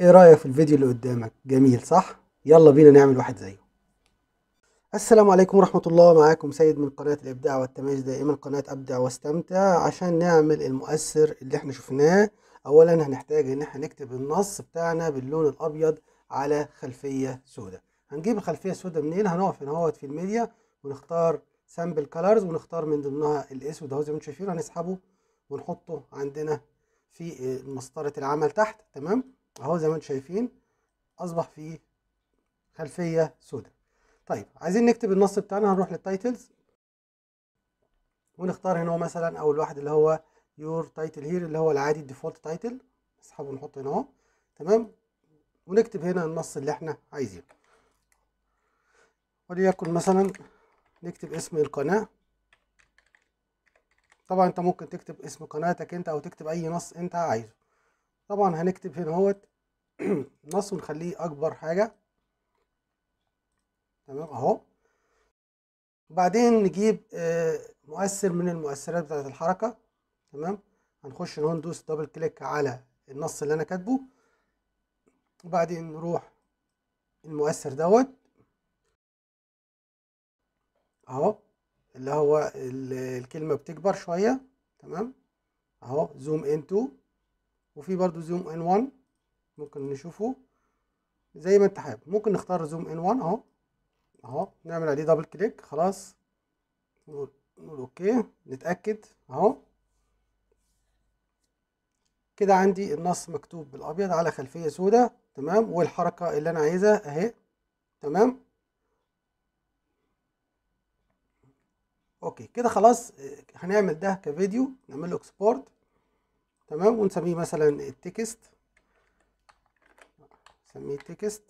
ايه رأيك في الفيديو اللي قدامك؟ جميل صح؟ يلا بينا نعمل واحد زيه. السلام عليكم ورحمة الله، معاكم سيد من قناة الإبداع والتميز، دائما قناة أبدع واستمتع. عشان نعمل المؤثر اللي احنا شفناه، أولا هنحتاج ان احنا نكتب النص بتاعنا باللون الأبيض على خلفية سوداء. هنجيب الخلفية السوداء منين؟ هنقف هنا اهوت في الميديا ونختار سامبل كلرز، ونختار من ضمنها الأسود اهو زي ما انتم شايفين، هنسحبه ونحطه عندنا في مسطرة العمل تحت. تمام اهو زي ما انتم شايفين اصبح في خلفيه سوداء. طيب عايزين نكتب النص بتاعنا، هنروح للتايتلز ونختار هنا مثلا اول واحد اللي هو يور تايتل هير اللي هو العادي الديفولت تايتل، نسحبه ونحطه هنا اهو. تمام، ونكتب هنا النص اللي احنا عايزينه، وليكن مثلا نكتب اسم القناه. طبعا انت ممكن تكتب اسم قناتك انت او تكتب اي نص انت عايزه. طبعا هنكتب هنا اهوت نص ونخليه اكبر حاجه. تمام اهو. وبعدين نجيب مؤثر من المؤثرات بتاعه الحركه. تمام، هنخش هنا ندوس دبل كليك على النص اللي انا كاتبه، وبعدين نروح المؤثر دوت اهو اللي هو الكلمه بتكبر شويه. تمام اهو زوم ان 2، وفي برضو زوم ان 1 ممكن نشوفه زي ما انت حابب. ممكن نختار زوم ان 1 اهو نعمل عليه دبل كليك، خلاص نقول اوكي، نتاكد اهو كده عندي النص مكتوب بالابيض على خلفيه سوداء. تمام، والحركه اللي انا عايزها اهي. تمام اوكي كده خلاص. هنعمل ده كفيديو، نعمل له اكسبورت. تمام، ونسميه مثلا التكست، نسميه تكست،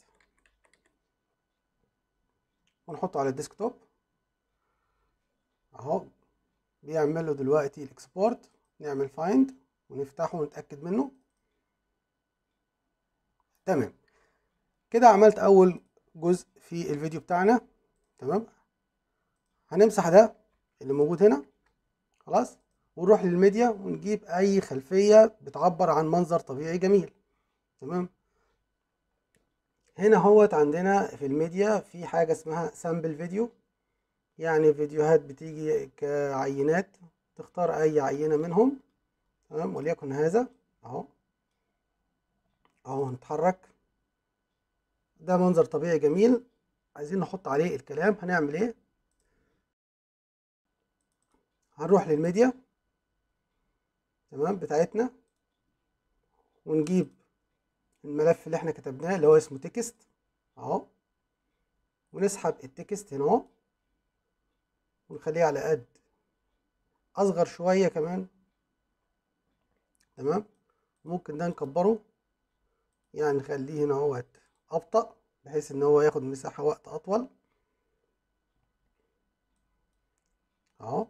ونحطه على الديسكتوب اهو. بيعمل له دلوقتي الاكسبورت، نعمل فايند ونفتحه ونتاكد منه. تمام كده عملت اول جزء في الفيديو بتاعنا. تمام، هنمسح ده اللي موجود هنا خلاص، ونروح للميديا ونجيب اي خلفيه بتعبر عن منظر طبيعي جميل. تمام، هنا اهوت عندنا في الميديا في حاجه اسمها سامبل فيديو، يعني فيديوهات بتيجي كعينات، تختار اي عينه منهم. تمام، وليكن هذا اهو هنتحرك، ده منظر طبيعي جميل، عايزين نحط عليه الكلام. هنعمل ايه؟ هنروح للميديا تمام بتاعتنا، ونجيب الملف اللي احنا كتبناه اللي هو اسمه تكست اهو، ونسحب التكست هنا اهو، ونخليه على قد اصغر شويه كمان. تمام، ممكن ده نكبره، يعني نخليه هنا اهو ابطأ بحيث ان هو ياخد مساحه وقت اطول اهو.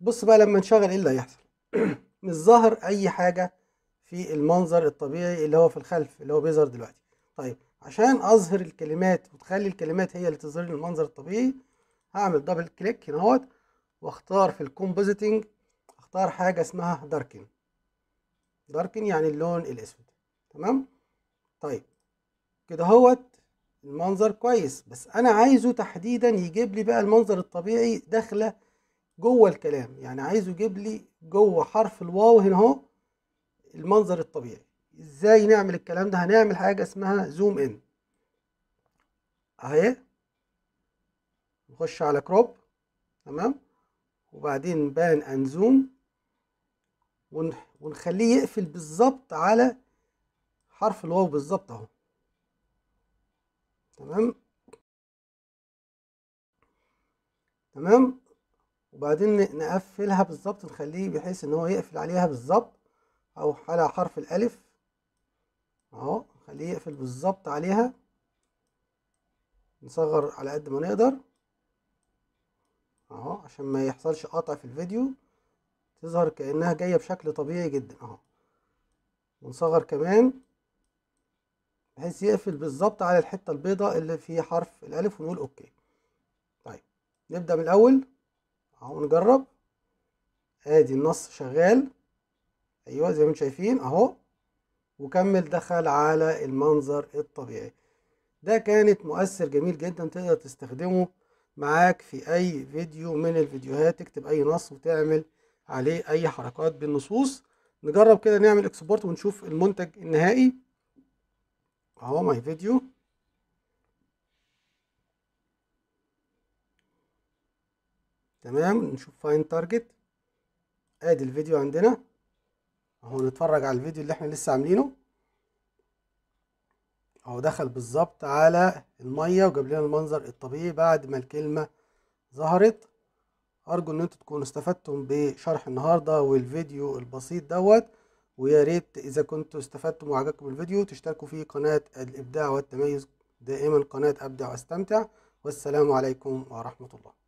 بص بقى لما نشغل ايه اللي هيحصل. مش ظاهر اي حاجه في المنظر الطبيعي اللي هو في الخلف اللي هو بيظهر دلوقتي. طيب عشان اظهر الكلمات وتخلي الكلمات هي اللي تظهر لي المنظر الطبيعي، هعمل دبل كليك هنا اهوت، واختار في الكومبوزيتنج اختار حاجه اسمها داركن. داركن يعني اللون الاسود. تمام، طيب كده اهوت المنظر كويس، بس انا عايزه تحديدا يجيب لي بقى المنظر الطبيعي داخله جوه الكلام، يعني عايزه يجيب لي جوه حرف الواو هنا اهو المنظر الطبيعي. ازاي نعمل الكلام ده؟ هنعمل حاجه اسمها زوم ان اهي، نخش على كروب. تمام، وبعدين بان ان زوم، ونخليه يقفل بالظبط على حرف الواو بالظبط اهو. تمام، وبعدين نقفلها بالظبط، نخليه بحيث ان هو يقفل عليها بالظبط، او على حرف الالف اهو، نخليه يقفل بالظبط عليها، نصغر على قد ما نقدر اهو عشان ما يحصلش قطع في الفيديو، تظهر كانها جايه بشكل طبيعي جدا اهو. ونصغر كمان بحيث يقفل بالظبط على الحته البيضاء اللي فيها حرف الالف، ونقول اوكي. طيب نبدا من الاول اهو، نجرب. ادي النص شغال، ايوه زي ما انتم شايفين اهو، وكمل دخل على المنظر الطبيعي. ده كانت مؤثر جميل جدا تقدر تستخدمه معاك في اي فيديو من الفيديوهات، تكتب اي نص وتعمل عليه اي حركات بالنصوص. نجرب كده نعمل اكسبورت ونشوف المنتج النهائي اهو، ماي فيديو. تمام، نشوف فاين تارجت، ادي الفيديو عندنا اهو، نتفرج على الفيديو اللي احنا لسه عاملينه اهو، دخل بالظبط على الميه وجاب لنا المنظر الطبيعي بعد ما الكلمه ظهرت. ارجو ان انتوا تكونوا استفدتم بشرح النهارده والفيديو البسيط دوت، ويا ريت اذا كنتوا استفدتم وعجبكم الفيديو تشتركوا في قناه الابداع والتميز، دائما قناه ابدع واستمتع. والسلام عليكم ورحمه الله.